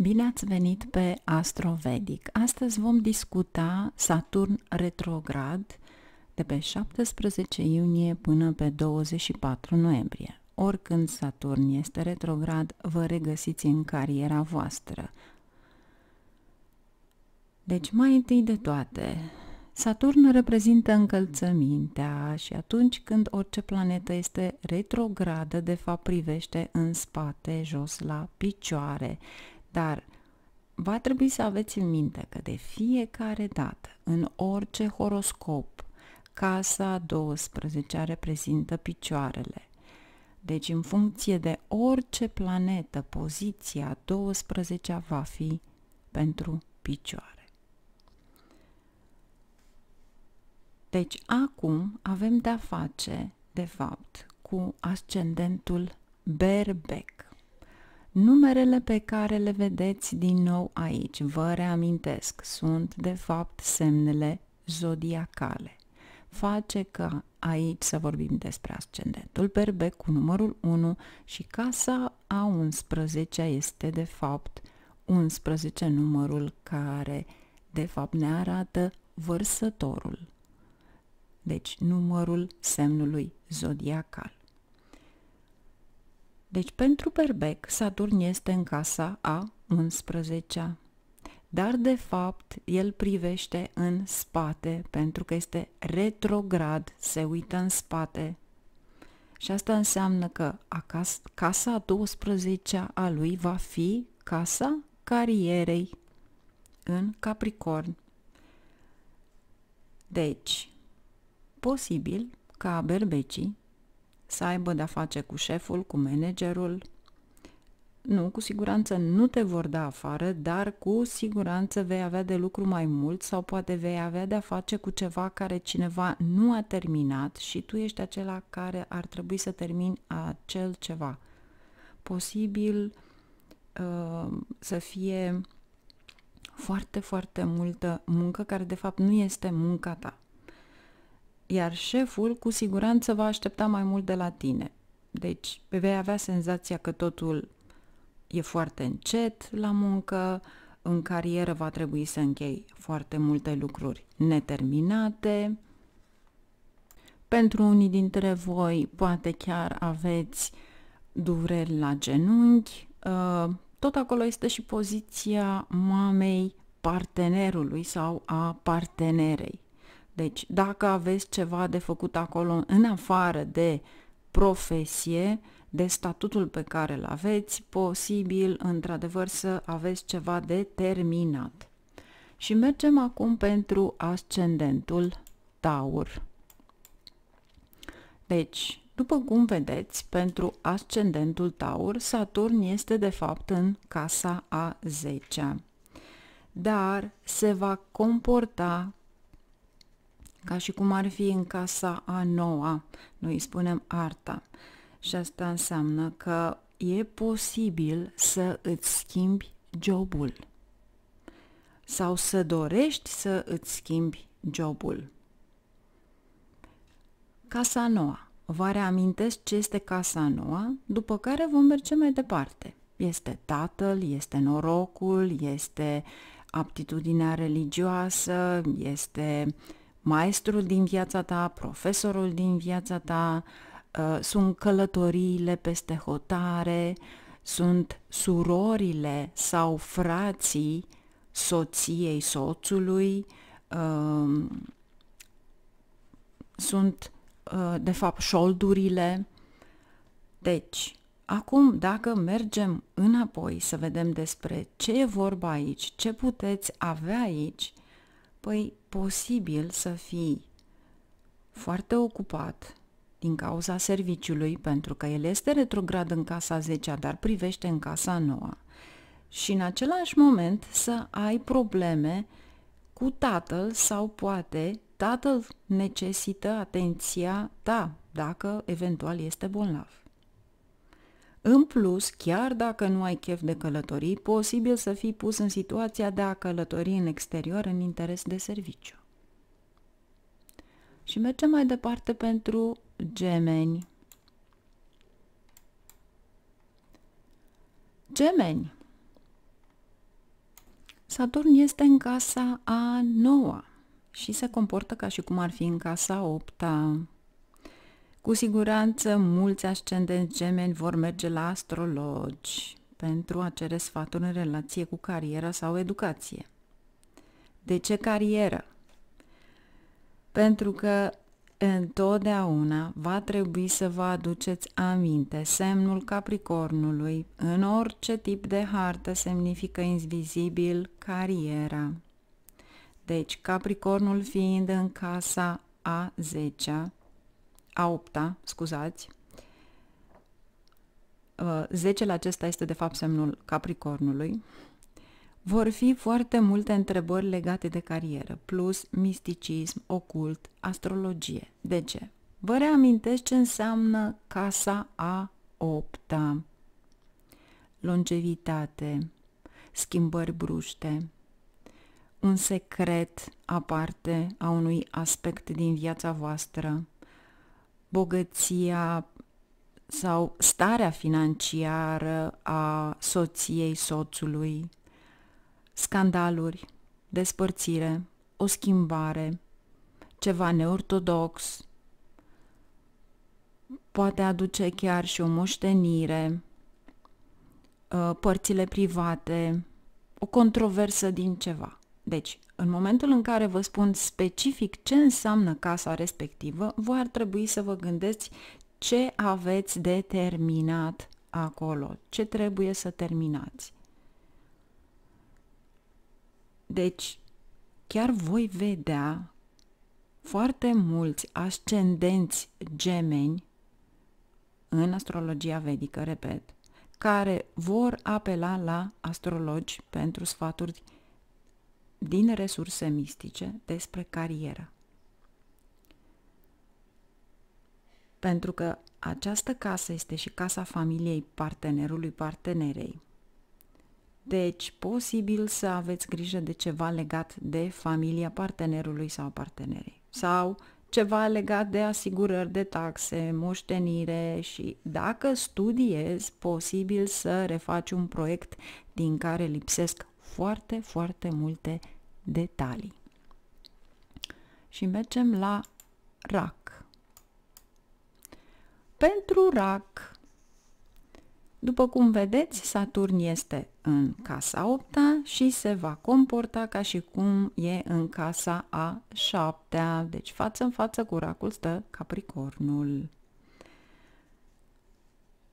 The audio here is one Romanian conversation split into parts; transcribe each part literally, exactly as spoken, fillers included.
Bine ați venit pe Astrovedic! Astăzi vom discuta Saturn retrograd de pe șaptesprezece iunie până pe douăzeci și patru noiembrie. Oricând Saturn este retrograd, vă regăsiți în cariera voastră. Deci, mai întâi de toate, Saturn reprezintă încălțămintea și atunci când orice planetă este retrogradă, de fapt privește în spate, jos la picioare. Dar va trebui să aveți în minte că de fiecare dată, în orice horoscop, casa a douăsprezecea reprezintă picioarele. Deci, în funcție de orice planetă, poziția a douăsprezecea va fi pentru picioare. Deci, acum avem de-a face, de fapt, cu ascendentul Berbec. Numerele pe care le vedeți din nou aici, vă reamintesc, sunt de fapt semnele zodiacale. Face ca aici să vorbim despre ascendentul Berbec cu numărul unu și casa a unsprezecea este de fapt unsprezece, numărul care de fapt ne arată Vărsătorul. Deci numărul semnului zodiacal. Deci, pentru Berbec, Saturn este în casa a unsprezecea, dar, de fapt, el privește în spate, pentru că este retrograd, se uită în spate. Și asta înseamnă că acas, casa a douăsprezecea a lui va fi casa carierei în Capricorn. Deci, posibil ca berbecii să aibă de-a face cu șeful, cu managerul. Nu, cu siguranță nu te vor da afară, dar cu siguranță vei avea de lucru mai mult sau poate vei avea de-a face cu ceva care cineva nu a terminat și tu ești acela care ar trebui să termini acel ceva. Posibil uh, să fie foarte, foarte multă muncă care de fapt nu este munca ta. Iar șeful cu siguranță va aștepta mai mult de la tine. Deci vei avea senzația că totul e foarte încet la muncă, în carieră va trebui să închei foarte multe lucruri neterminate. Pentru unii dintre voi poate chiar aveți dureri la genunchi. Tot acolo este și poziția mamei partenerului sau a partenerei. Deci, dacă aveți ceva de făcut acolo în afară de profesie, de statutul pe care îl aveți, posibil, într-adevăr, să aveți ceva de terminat. Și mergem acum pentru ascendentul Taur. Deci, după cum vedeți, pentru ascendentul Taur, Saturn este, de fapt, în casa a zecea. Dar se va comporta ca și cum ar fi în casa a noua, noi îi spunem arta. Și asta înseamnă că e posibil să îți schimbi jobul sau să dorești să îți schimbi jobul. Casa a noua. Vă reamintesc ce este casa a noua, după care vom merge mai departe. Este tatăl, este norocul, este aptitudinea religioasă, este maestrul din viața ta, profesorul din viața ta, sunt călătoriile peste hotare, sunt surorile sau frații soției soțului, sunt, de fapt, șoldurile. Deci, acum, dacă mergem înapoi să vedem despre ce e vorba aici, ce puteți avea aici, păi, posibil să fii foarte ocupat din cauza serviciului, pentru că el este retrograd în casa a zecea, dar privește în casa a noua. Și în același moment să ai probleme cu tatăl sau poate tatăl necesită atenția ta, dacă eventual este bolnav. În plus, chiar dacă nu ai chef de călătorii, posibil să fii pus în situația de a călători în exterior în interes de serviciu. Și mergem mai departe pentru Gemeni. Gemeni. Saturn este în casa a noua și se comportă ca și cum ar fi în casa a opta. Cu siguranță, mulți ascendenți gemeni vor merge la astrologi pentru a cere sfaturi în relație cu cariera sau educație. De ce carieră? Pentru că întotdeauna va trebui să vă aduceți aminte, semnul Capricornului în orice tip de hartă semnifică invizibil cariera. Deci Capricornul fiind în casa a zecea, a opta, scuzați, zecele acesta este de fapt semnul Capricornului, vor fi foarte multe întrebări legate de carieră, plus misticism, ocult, astrologie. De ce? Vă reamintesc ce înseamnă casa a opta. Longevitate, schimbări bruște, un secret aparte a unui aspect din viața voastră, bogăția sau starea financiară a soției, soțului, scandaluri, despărțire, o schimbare, ceva neortodox, poate aduce chiar și o moștenire, părțile private, o controversă din ceva. Deci, în momentul în care vă spun specific ce înseamnă casa respectivă, voi ar trebui să vă gândiți ce aveți de terminat acolo, ce trebuie să terminați. Deci, chiar voi vedea foarte mulți ascendenți gemeni în astrologia vedică, repet, care vor apela la astrologi pentru sfaturi din resurse mistice despre carieră. Pentru că această casă este și casa familiei partenerului, partenerei. Deci, posibil să aveți grijă de ceva legat de familia partenerului sau partenerei. Sau ceva legat de asigurări, de taxe, moștenire și, dacă studiezi, posibil să refaci un proiect din care lipsesc foarte, foarte multe detalii. Și mergem la Rac. Pentru Rac, după cum vedeți, Saturn este în casa a opta și se va comporta ca și cum e în casa a șaptea, deci față în față cu Racul stă Capricornul.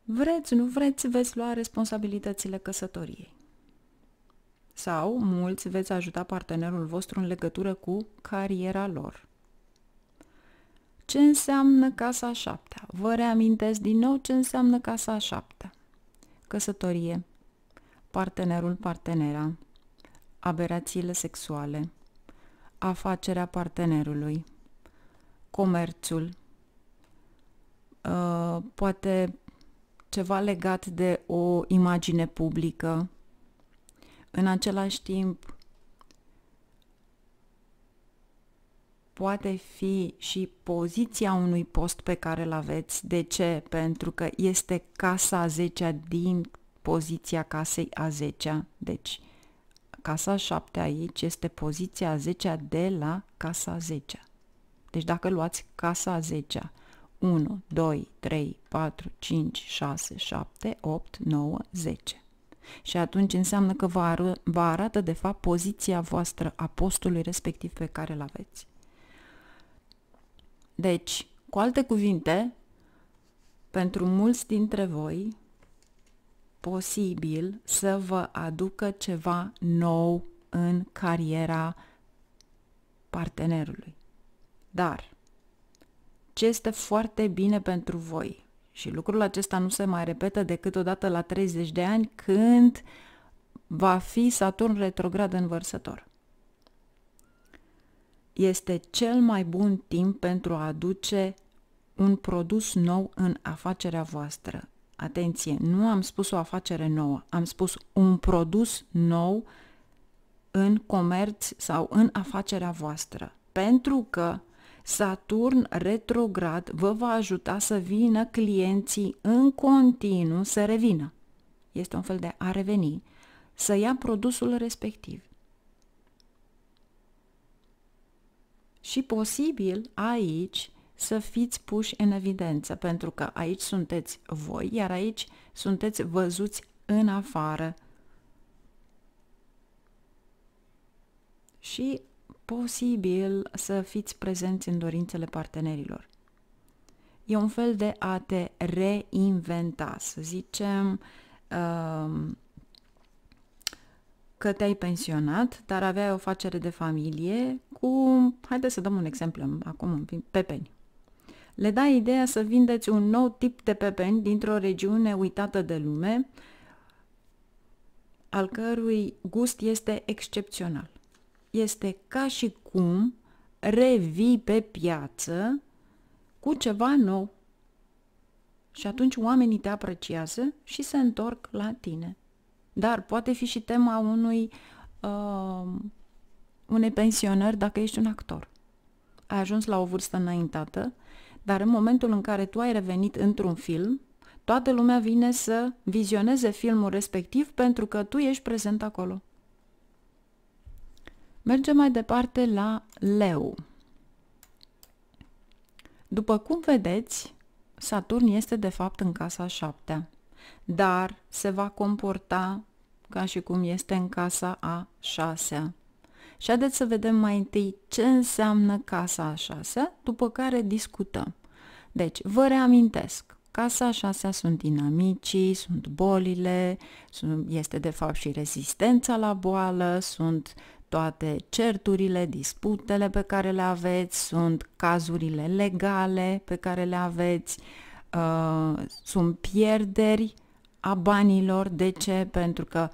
Vreți, nu vreți, veți lua responsabilitățile căsătoriei. Sau mulți veți ajuta partenerul vostru în legătură cu cariera lor. Ce înseamnă casa a șaptea? Vă reamintesc din nou ce înseamnă casa a șaptea. Căsătorie, partenerul, partenera, aberațiile sexuale, afacerea partenerului, comerțul, poate ceva legat de o imagine publică, în același timp poate fi și poziția unui post pe care îl aveți. De ce? Pentru că este casa a zecea din poziția casei a zecea. Deci, casa a șaptea aici este poziția a zecea de la casa a zecea. Deci dacă luați casa a zecea, unu, doi, trei, patru, cinci, șase, șapte, opt, nouă, zece. Și atunci înseamnă că vă, ar- vă arată de fapt poziția voastră a postului respectiv pe care îl aveți. Deci, cu alte cuvinte, pentru mulți dintre voi, posibil să vă aducă ceva nou în cariera partenerului. Dar, ce este foarte bine pentru voi, și lucrul acesta nu se mai repetă decât odată la treizeci de ani, când va fi Saturn retrograd în Vărsător. Este cel mai bun timp pentru a aduce un produs nou în afacerea voastră. Atenție, nu am spus o afacere nouă, am spus un produs nou în comerț sau în afacerea voastră. Pentru că Saturn retrograd vă va ajuta să vină clienții în continuu, să revină. Este un fel de a reveni, să ia produsul respectiv. și posibil aici să fiți puși în evidență, pentru că aici sunteți voi, iar aici sunteți văzuți în afară. Și posibil să fiți prezenți în dorințele partenerilor. E un fel de a te reinventa, să zicem că te-ai pensionat, dar aveai o afacere de familie cu, haideți să dăm un exemplu, acum pepeni. Le dai ideea să vindeți un nou tip de pepeni dintr-o regiune uitată de lume, al cărui gust este excepțional. Este ca și cum revii pe piață cu ceva nou și atunci oamenii te apreciază și se întorc la tine. Dar poate fi și tema unui, uh, unei pensionări dacă ești un actor. Ai ajuns la o vârstă înaintată, dar în momentul în care tu ai revenit într-un film, toată lumea vine să vizioneze filmul respectiv pentru că tu ești prezent acolo. Mergem mai departe la Leo. După cum vedeți, Saturn este de fapt în casa șaptea, dar se va comporta ca și cum este în casa a șasea. Și haideți să vedem mai întâi ce înseamnă casa a șasea, după care discutăm. Deci, vă reamintesc, casa a șasea sunt dinamicii, sunt bolile, sunt, este de fapt și rezistența la boală, sunt toate certurile, disputele pe care le aveți, sunt cazurile legale pe care le aveți, uh, sunt pierderi a banilor. De ce? Pentru că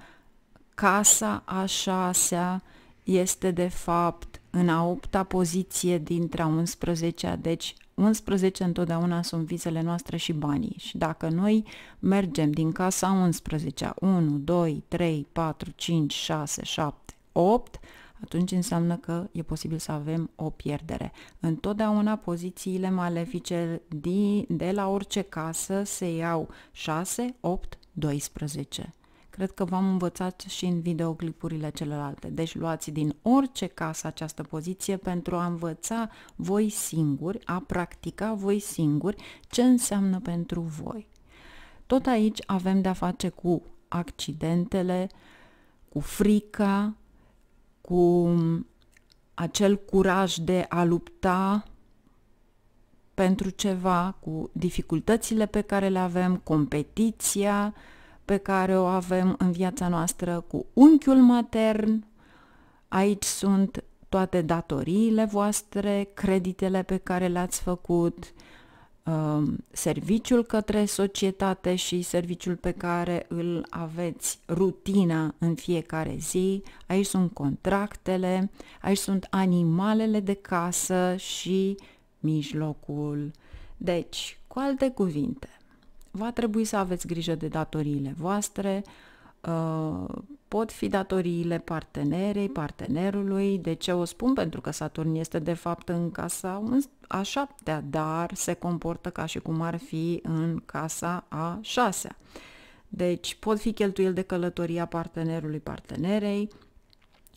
casa a șasea este de fapt în a opta poziție dintre a unsprezecea, deci unsprezece întotdeauna sunt visele noastre și banii. Și dacă noi mergem din casa unsprezecea, unu, doi, trei, patru, cinci, șase, șapte, opt, atunci înseamnă că e posibil să avem o pierdere. Întotdeauna pozițiile malefice din, de la orice casă se iau șase, opt, doisprezece. Cred că v-am învățat și în videoclipurile celelalte. Deci luați din orice casă această poziție pentru a învăța voi singuri, a practica voi singuri ce înseamnă pentru voi. Tot aici avem de-a face cu accidentele, cu frica, cu acel curaj de a lupta pentru ceva, cu dificultățile pe care le avem, competiția pe care o avem în viața noastră, cu unchiul matern. Aici sunt toate datoriile voastre, creditele pe care le-ați făcut, serviciul către societate și serviciul pe care îl aveți, rutina în fiecare zi. Aici sunt contractele, aici sunt animalele de casă și mijlocul. Deci, cu alte cuvinte, va trebui să aveți grijă de datoriile voastre. Pot fi datoriile partenerei, partenerului. De ce o spun? Pentru că Saturn este de fapt în casa a șaptea, dar se comportă ca și cum ar fi în casa a șasea. Deci pot fi cheltuieli de călătoria partenerului, partenerei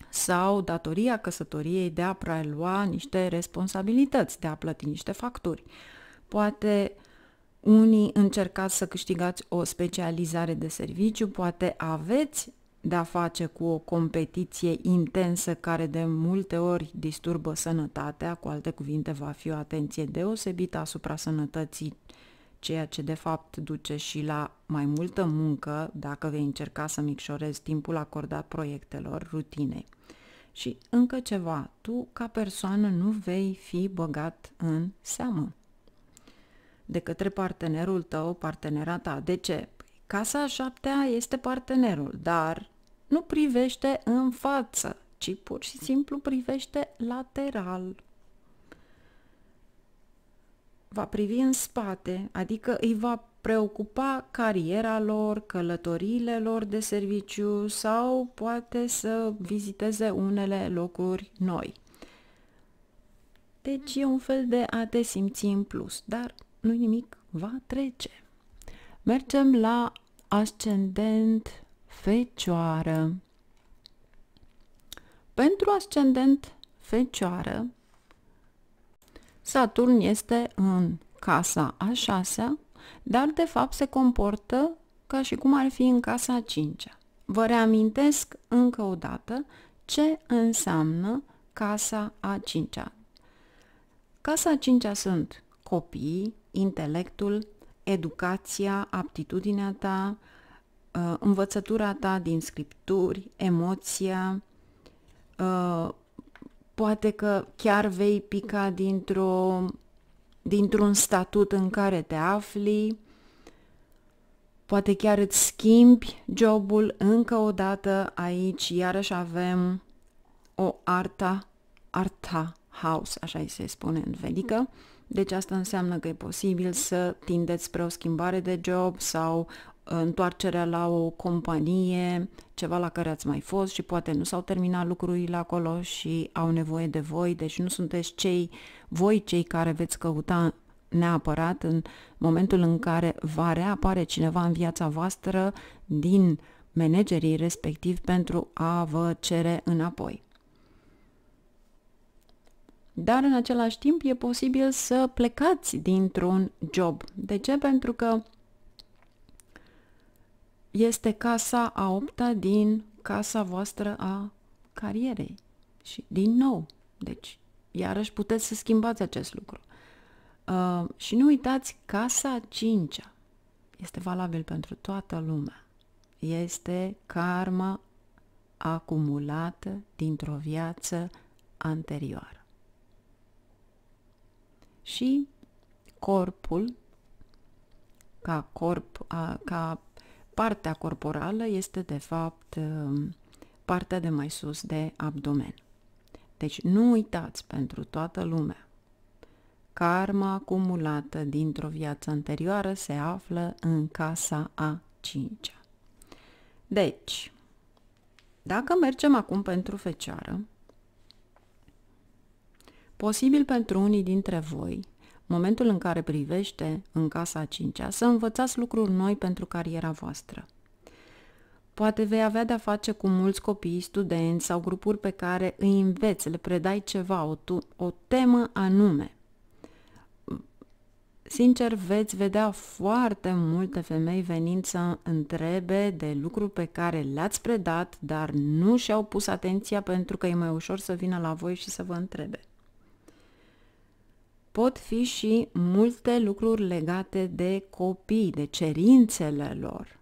sau datoria căsătoriei de a prelua niște responsabilități, de a plăti niște facturi. Poate unii încercați să câștigați o specializare de serviciu, poate aveți de-a face cu o competiție intensă care de multe ori disturbă sănătatea, cu alte cuvinte va fi o atenție deosebită asupra sănătății, ceea ce de fapt duce și la mai multă muncă dacă vei încerca să micșorezi timpul acordat proiectelor, rutinei. Și încă ceva, tu ca persoană nu vei fi băgat în seamă de către partenerul tău, partenera ta. De ce? Casa a șaptea este partenerul, dar nu privește în față, ci pur și simplu privește lateral. Va privi în spate, adică îi va preocupa cariera lor, călătoriile lor de serviciu sau poate să viziteze unele locuri noi. Deci e un fel de a te simți în plus, dar nu-i nimic, va trece. Mergem la ascendent Fecioară. Pentru ascendent Fecioară, Saturn este în casa a șasea, dar de fapt se comportă ca și cum ar fi în casa a cincea. Vă reamintesc încă o dată ce înseamnă casa a cincea. Casa a cincea sunt copiii, intelectul, educația, aptitudinea ta, învățătura ta din scripturi, emoția, poate că chiar vei pica dintr-o, dintr-un statut în care te afli, poate chiar îți schimbi jobul încă o dată aici, iarăși avem o arta, arta house, așa îi se spune în vedică. Deci asta înseamnă că e posibil să tindeți spre o schimbare de job sau întoarcerea la o companie, ceva la care ați mai fost și poate nu s-au terminat lucrurile acolo și au nevoie de voi, deci nu sunteți cei, voi cei care veți căuta neapărat în momentul în care va reapare cineva în viața voastră din managerii respectiv pentru a vă cere înapoi. Dar în același timp e posibil să plecați dintr-un job. De ce? Pentru că este casa a opta din casa voastră a carierei. Și din nou, deci iarăși puteți să schimbați acest lucru. Uh, și nu uitați, casa a cincea este valabil pentru toată lumea. Este karma acumulată dintr-o viață anterioară. Și corpul, ca corp, ca partea corporală, este de fapt partea de mai sus de abdomen. Deci nu uitați, pentru toată lumea, karma acumulată dintr-o viață anterioară se află în casa a cincea. Deci, dacă mergem acum pentru Fecioară, posibil pentru unii dintre voi, momentul în care privește în casa a cincea, să învățați lucruri noi pentru cariera voastră. Poate vei avea de-a face cu mulți copii, studenți sau grupuri pe care îi înveți, le predai ceva, o, tu, o temă anume. Sincer, veți vedea foarte multe femei venind să întrebe de lucruri pe care le-ați predat, dar nu și-au pus atenția pentru că e mai ușor să vină la voi și să vă întrebe. Pot fi și multe lucruri legate de copii, de cerințele lor.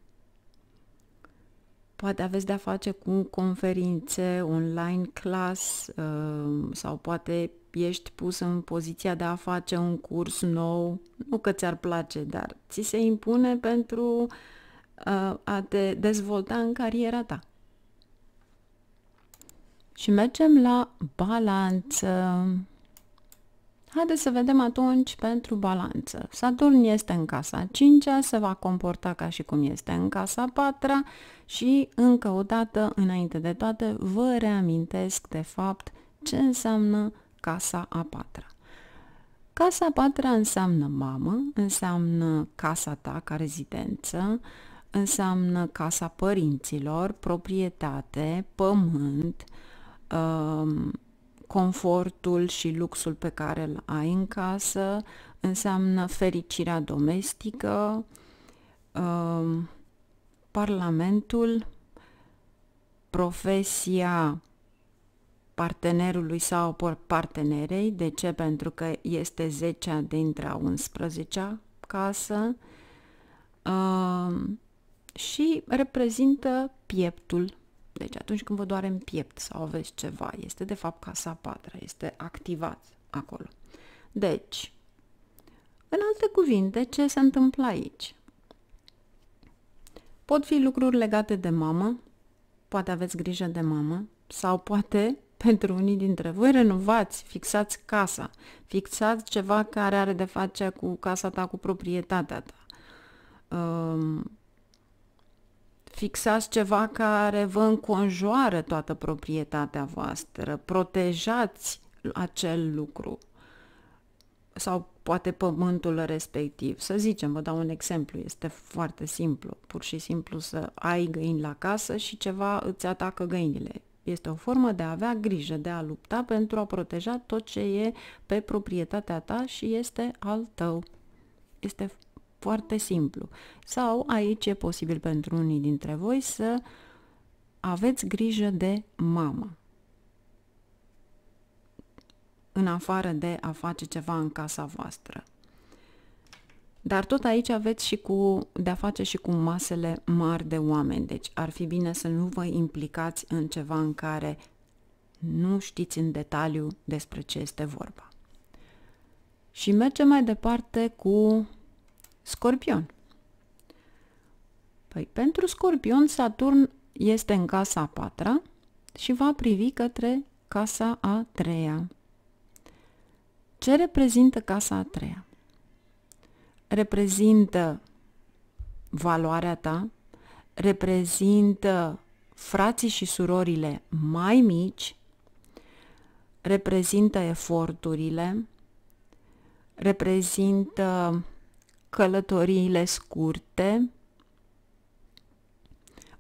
Poate aveți de-a face cu conferințe, online class, sau poate ești pus în poziția de a face un curs nou, nu că ți-ar place, dar ți se impune pentru a te dezvolta în cariera ta. Și mergem la Balanță. Haideți să vedem atunci pentru Balanță. Saturn este în casa a cincea, se va comporta ca și cum este în casa a patra și, încă o dată, înainte de toate, vă reamintesc de fapt ce înseamnă casa a patra. Casa a patra înseamnă mamă, înseamnă casa ta ca rezidență, înseamnă casa părinților, proprietate, pământ, um, confortul și luxul pe care îl ai în casă, înseamnă fericirea domestică, uh, parlamentul, profesia partenerului sau partenerei, de ce? Pentru că este zecea dintre a unsprezecea casă uh, și reprezintă pieptul. Deci atunci când vă doare în piept sau aveți ceva, este de fapt casa a patra, este activat acolo. Deci, în alte cuvinte, ce se întâmplă aici? Pot fi lucruri legate de mamă, poate aveți grijă de mamă, sau poate, pentru unii dintre voi, renovați, fixați casa, fixați ceva care are de face cu casa ta, cu proprietatea ta. Um, Fixați ceva care vă înconjoară toată proprietatea voastră, protejați acel lucru sau poate pământul respectiv. Să zicem, vă dau un exemplu, este foarte simplu, pur și simplu să ai găini la casă și ceva îți atacă găinile. Este o formă de a avea grijă, de a lupta pentru a proteja tot ce e pe proprietatea ta și este al tău. Este foarte simplu. Sau aici e posibil pentru unii dintre voi să aveți grijă de mamă. În afară de a face ceva în casa voastră. Dar tot aici aveți și cu, de a face și cu masele mari de oameni. Deci ar fi bine să nu vă implicați în ceva în care nu știți în detaliu despre ce este vorba. Și mergem mai departe cu Scorpion. Păi pentru Scorpion, Saturn este în casa a patra și va privi către casa a treia. Ce reprezintă casa a treia? Reprezintă valoarea ta, reprezintă frații și surorile mai mici, reprezintă eforturile, reprezintă călătoriile scurte,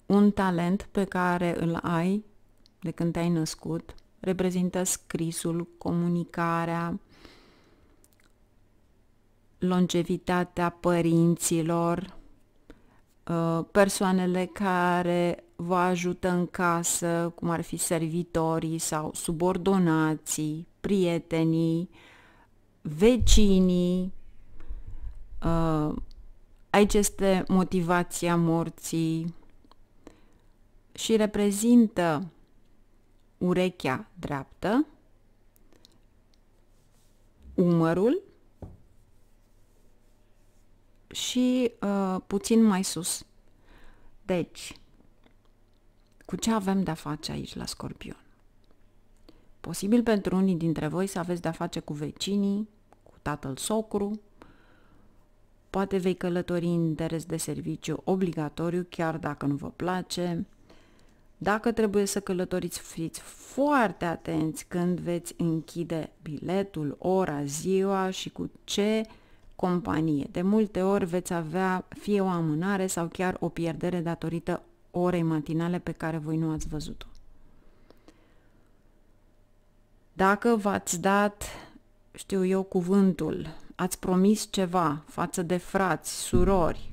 un talent pe care îl ai de când te-ai născut, reprezintă scrisul, comunicarea, longevitatea părinților, persoanele care vă ajută în casă, cum ar fi servitorii sau subordonații, prietenii, vecinii. Aici este motivația morții și reprezintă urechea dreaptă, umărul și uh, puțin mai sus. Deci, cu ce avem de-a face aici la Scorpion? Posibil pentru unii dintre voi să aveți de-a face cu vecinii, cu tatăl socru, poate vei călători în interes de serviciu obligatoriu, chiar dacă nu vă place. Dacă trebuie să călătoriți, fiți foarte atenți când veți închide biletul, ora, ziua și cu ce companie. De multe ori veți avea fie o amânare sau chiar o pierdere datorită orei matinale pe care voi nu ați văzut-o. Dacă v-ați dat, știu eu, cuvântul, ați promis ceva față de frați, surori,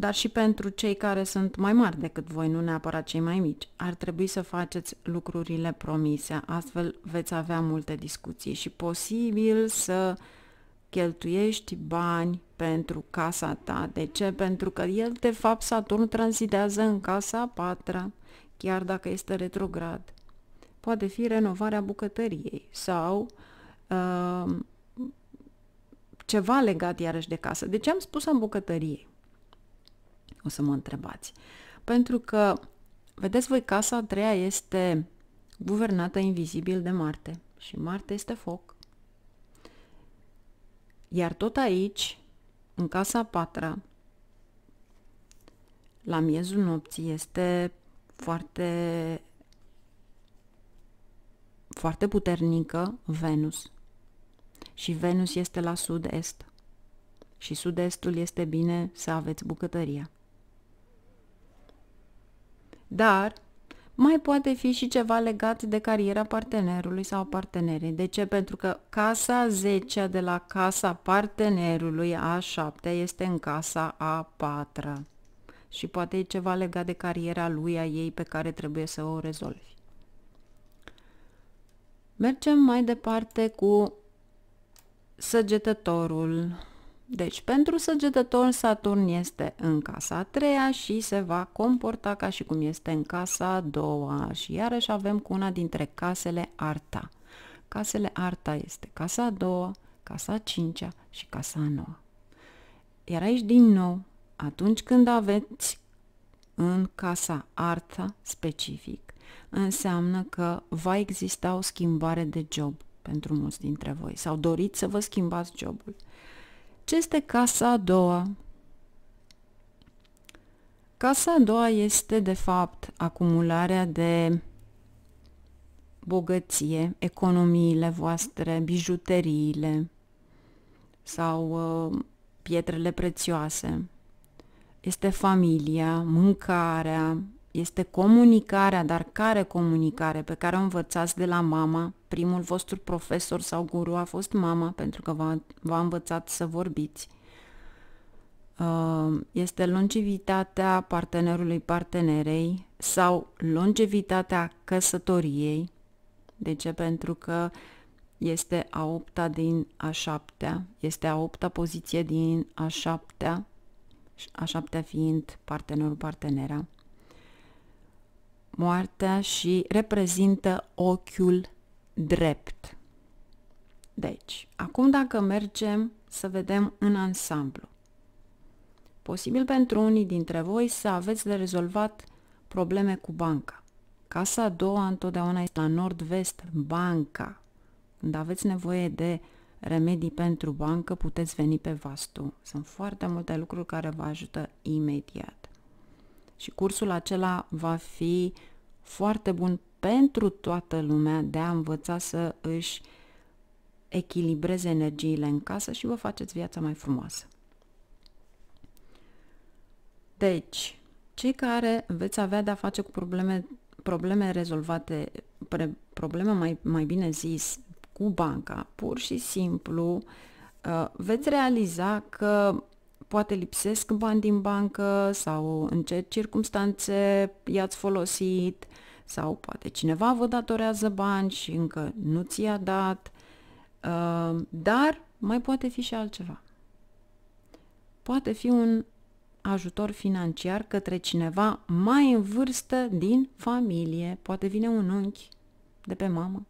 dar și pentru cei care sunt mai mari decât voi, nu neapărat cei mai mici, ar trebui să faceți lucrurile promise, astfel veți avea multe discuții și posibil să cheltuiești bani pentru casa ta. De ce? Pentru că el, de fapt, Saturn tranzitează în casa a patra, chiar dacă este retrograd. Poate fi renovarea bucătăriei sau uh, ceva legat iarăși de casă. De ce am spus în bucătărie? O să mă întrebați. Pentru că, vedeți voi, casa a treia este guvernată invizibil de Marte și Marte este foc. Iar tot aici, în casa a patra, la miezul nopții, este foarte, foarte puternică Venus. Și Venus este la sud-est. Și sud-estul este bine să aveți bucătăria. Dar mai poate fi și ceva legat de cariera partenerului sau partenerei. De ce? Pentru că casa a zecea de la casa partenerului a șaptea este în casa a patra. Și poate e ceva legat de cariera lui, a ei, pe care trebuie să o rezolvi. Mergem mai departe cu Săgetătorul. Deci, pentru Săgetător, Saturn este în casa a treia și se va comporta ca și cum este în casa a doua. Și iarăși avem cu una dintre casele arta. Casele arta este casa a doua, casa a cincea și casa a noua. Iar aici, din nou, atunci când aveți în casa arta specific, înseamnă că va exista o schimbare de job pentru mulți dintre voi sau doriți să vă schimbați jobul. Ce este casa a doua? Casa a doua este, de fapt, acumularea de bogăție, economiile voastre, bijuteriile sau uh, pietrele prețioase. Este familia, mâncarea, este comunicarea, dar care comunicare? Pe care o învățați de la mama, primul vostru profesor sau guru a fost mama, pentru că v-a învățat să vorbiți. Este longevitatea partenerului, partenerei sau longevitatea căsătoriei. De ce? Pentru că este a opta din a șaptea, este a opta poziție din a șaptea, a șaptea fiind partenerul, partenera. Moartea și reprezintă ochiul drept. Deci, acum dacă mergem să vedem în ansamblu. Posibil pentru unii dintre voi să aveți de rezolvat probleme cu banca. Casa a doua întotdeauna este la nord-vest, banca. Când aveți nevoie de remedii pentru bancă, puteți veni pe Vastu. Sunt foarte multe lucruri care vă ajută imediat. Și cursul acela va fi foarte bun pentru toată lumea de a învăța să își echilibreze energiile în casă și vă faceți viața mai frumoasă. Deci, cei care veți avea de a face cu probleme, probleme rezolvate, pre, probleme mai, mai bine zis, cu banca, pur și simplu veți realiza că poate lipsesc bani din bancă sau în ce circumstanțe i-ați folosit sau poate cineva vă datorează bani și încă nu ți-a dat, dar mai poate fi și altceva. Poate fi un ajutor financiar către cineva mai în vârstă din familie, poate vine un unchi de pe mamă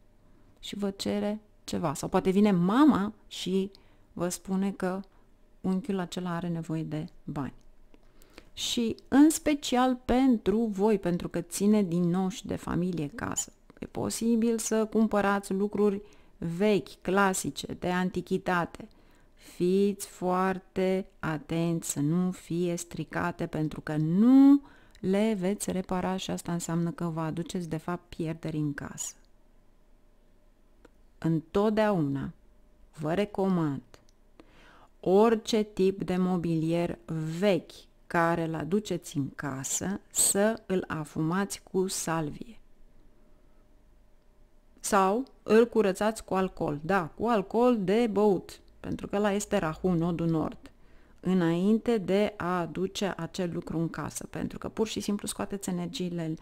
și vă cere ceva. Sau poate vine mama și vă spune că unchiul acela are nevoie de bani. Și în special pentru voi, pentru că ține din nou și de familie casă. E posibil să cumpărați lucruri vechi, clasice, de antichitate. Fiți foarte atenți să nu fie stricate, pentru că nu le veți repara și asta înseamnă că vă aduceți de fapt pierderi în casă. Întotdeauna vă recomand orice tip de mobilier vechi care îl aduceți în casă să îl afumați cu salvie sau îl curățați cu alcool, da, cu alcool de băut, pentru că ăla este Rahu, nodul nord, înainte de a aduce acel lucru în casă, pentru că pur și simplu scoateți energiile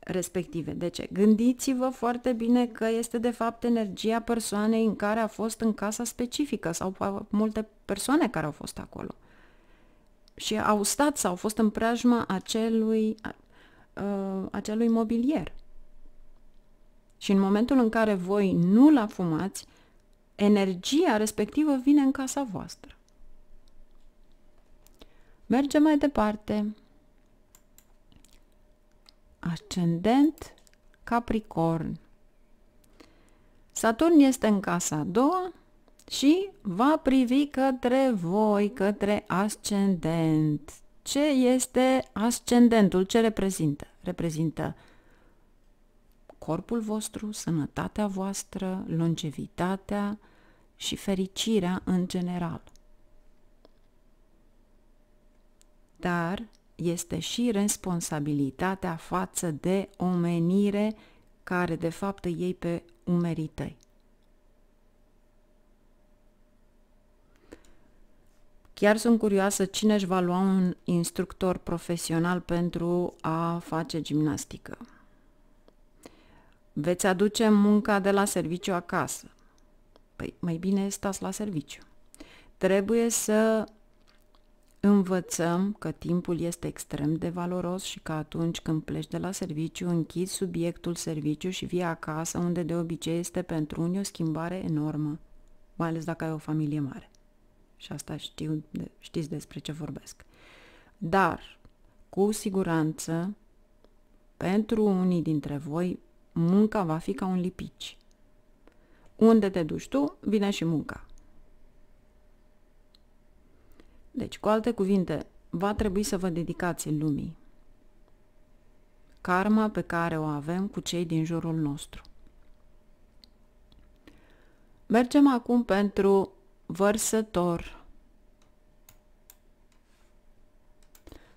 respective. Deci, gândiți-vă foarte bine că este de fapt energia persoanei în care a fost în casa specifică sau multe persoane care au fost acolo și au stat sau au fost în preajma acelui, uh, acelui mobilier. Și în momentul în care voi nu-l afumați, energia respectivă vine în casa voastră. Mergem mai departe. Ascendent Capricorn. Saturn este în casa a doua și va privi către voi, către ascendent. Ce este ascendentul? Ce reprezintă? Reprezintă corpul vostru, sănătatea voastră, longevitatea și fericirea în general. Dar este și responsabilitatea față de omenire care de fapt îi iei pe umerii tăi. Chiar sunt curioasă cine își va lua un instructor profesional pentru a face gimnastică. Veți aduce munca de la serviciu acasă. Păi mai bine stați la serviciu. Trebuie să învățăm că timpul este extrem de valoros și că atunci când pleci de la serviciu, închizi subiectul serviciu și vii acasă, unde de obicei este pentru unii o schimbare enormă, mai ales dacă ai o familie mare. Și asta știu, știți despre ce vorbesc. Dar, cu siguranță, pentru unii dintre voi, munca va fi ca un lipici. Unde te duci tu, vine și munca. Deci, cu alte cuvinte, va trebui să vă dedicați lumii. Karma pe care o avem cu cei din jurul nostru. Mergem acum pentru Vărsător.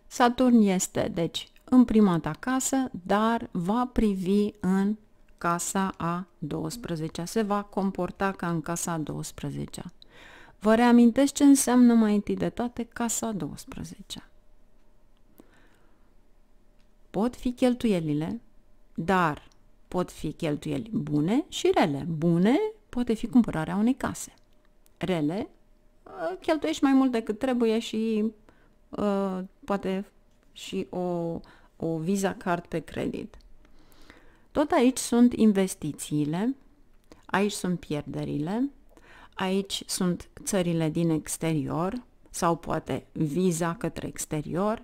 Saturn este, deci, în prima ta casă, dar va privi în casa a douăsprezecea, se va comporta ca în casa a douăsprezecea. Vă reamintesc ce înseamnă mai întâi de toate casa a douăsprezecea. Pot fi cheltuielile, dar pot fi cheltuieli bune și rele. Bune poate fi cumpărarea unei case. Rele, cheltuiești mai mult decât trebuie și uh, poate și o, o Visa card pe credit. Tot aici sunt investițiile, aici sunt pierderile, aici sunt țările din exterior sau poate viza către exterior,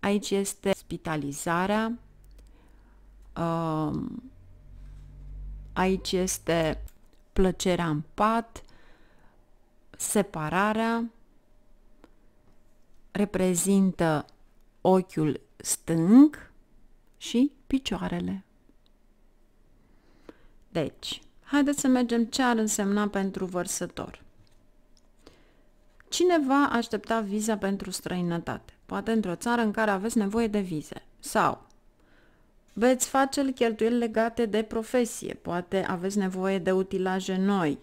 aici este spitalizarea, aici este plăcerea în pat, separarea, reprezintă ochiul stâng și picioarele. Deci, haideți să mergem ce ar însemna pentru vărsător. Cine va aștepta viza pentru străinătate? Poate într-o țară în care aveți nevoie de vize. Sau veți face cheltuieli legate de profesie. Poate aveți nevoie de utilaje noi.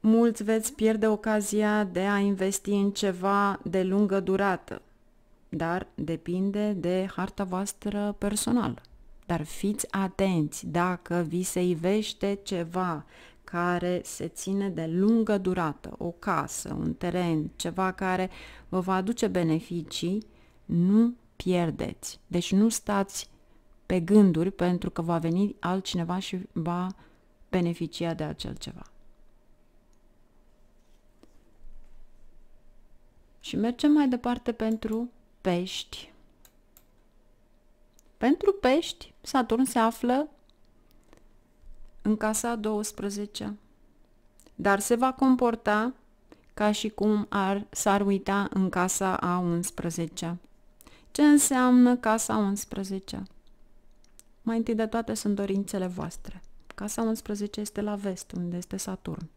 Mulți veți pierde ocazia de a investi în ceva de lungă durată. Dar depinde de harta voastră personală. Dar fiți atenți dacă vi se ivește ceva care se ține de lungă durată, o casă, un teren, ceva care vă va aduce beneficii, nu pierdeți. Deci nu stați pe gânduri pentru că va veni altcineva și va beneficia de acel ceva. Și mergem mai departe pentru pești. Pentru pești, Saturn se află în casa a douăsprezecea, dar se va comporta ca și cum ar, s-ar uita în casa a unsprezecea. Ce înseamnă casa a unsprezecea? Mai întâi de toate sunt dorințele voastre. Casa unsprezecea este la vest, unde este Saturn.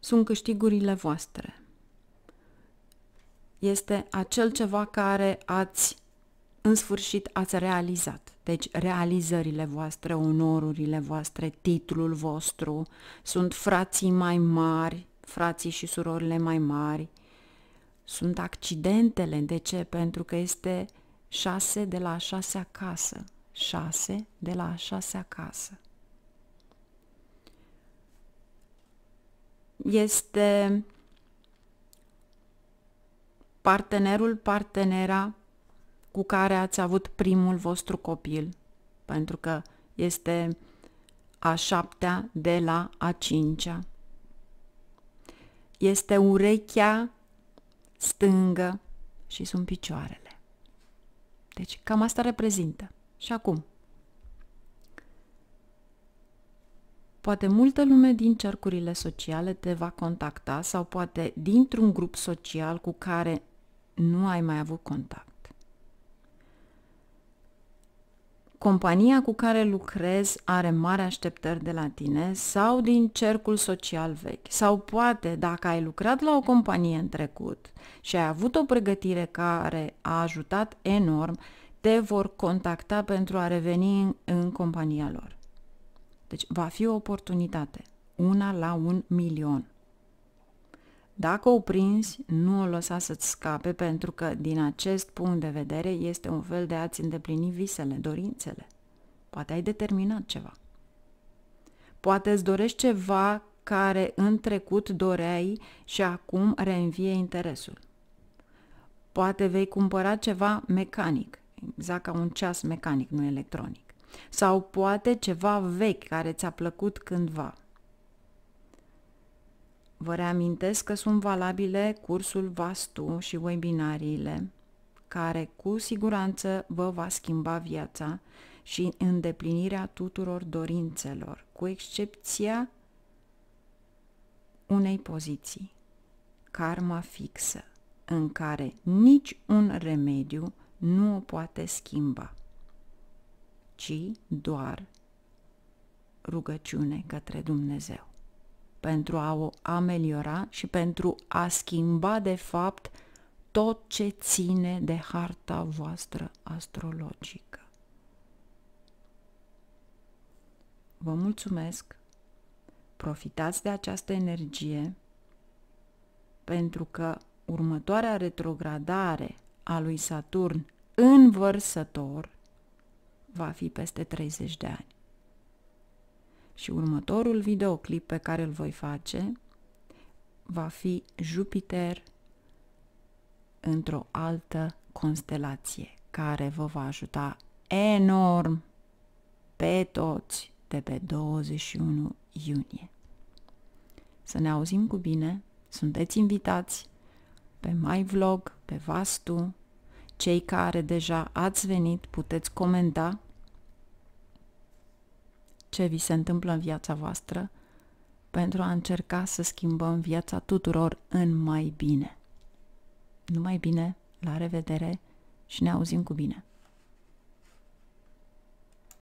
Sunt câștigurile voastre. Este acel ceva care ați, în sfârșit, ați realizat. Deci realizările voastre, onorurile voastre, titlul vostru, sunt frații mai mari, frații și surorile mai mari, sunt accidentele. De ce? Pentru că este șase de la a șasea casă. Șase de la a șasea casă. Este partenerul, partenera cu care ați avut primul vostru copil, pentru că este a șaptea de la a cincea. Este urechea stângă și sunt picioarele. Deci cam asta reprezintă. Și acum, poate multă lume din cercurile sociale te va contacta sau poate dintr-un grup social cu care nu ai mai avut contact. Compania cu care lucrezi are mari așteptări de la tine sau din cercul social vechi. Sau poate dacă ai lucrat la o companie în trecut și ai avut o pregătire care a ajutat enorm, te vor contacta pentru a reveni în, în compania lor. Deci va fi o oportunitate, una la un milion. Dacă o prinzi, nu o lăsa să-ți scape, pentru că din acest punct de vedere este un fel de a-ți îndeplini visele, dorințele. Poate ai determinat ceva. Poate îți dorești ceva care în trecut doreai și acum reînvie interesul. Poate vei cumpăra ceva mecanic, exact ca un ceas mecanic, nu electronic. Sau poate ceva vechi care ți-a plăcut cândva. Vă reamintesc că sunt valabile cursul Vastu și webinariile, care cu siguranță vă va schimba viața și îndeplinirea tuturor dorințelor, cu excepția unei poziții, karma fixă, în care nici un remediu nu o poate schimba, ci doar rugăciune către Dumnezeu, pentru a o ameliora și pentru a schimba de fapt tot ce ține de harta voastră astrologică. Vă mulțumesc, profitați de această energie, pentru că următoarea retrogradare a lui Saturn în Vărsător va fi peste treizeci de ani. Și următorul videoclip pe care îl voi face va fi Jupiter într-o altă constelație, care vă va ajuta enorm pe toți de pe douăzeci și unu iunie. Să ne auzim cu bine, sunteți invitați pe MyVlog, pe Vastu, cei care deja ați venit puteți comenta ce vi se întâmplă în viața voastră pentru a încerca să schimbăm viața tuturor în mai bine. Numai bine, la revedere și ne auzim cu bine!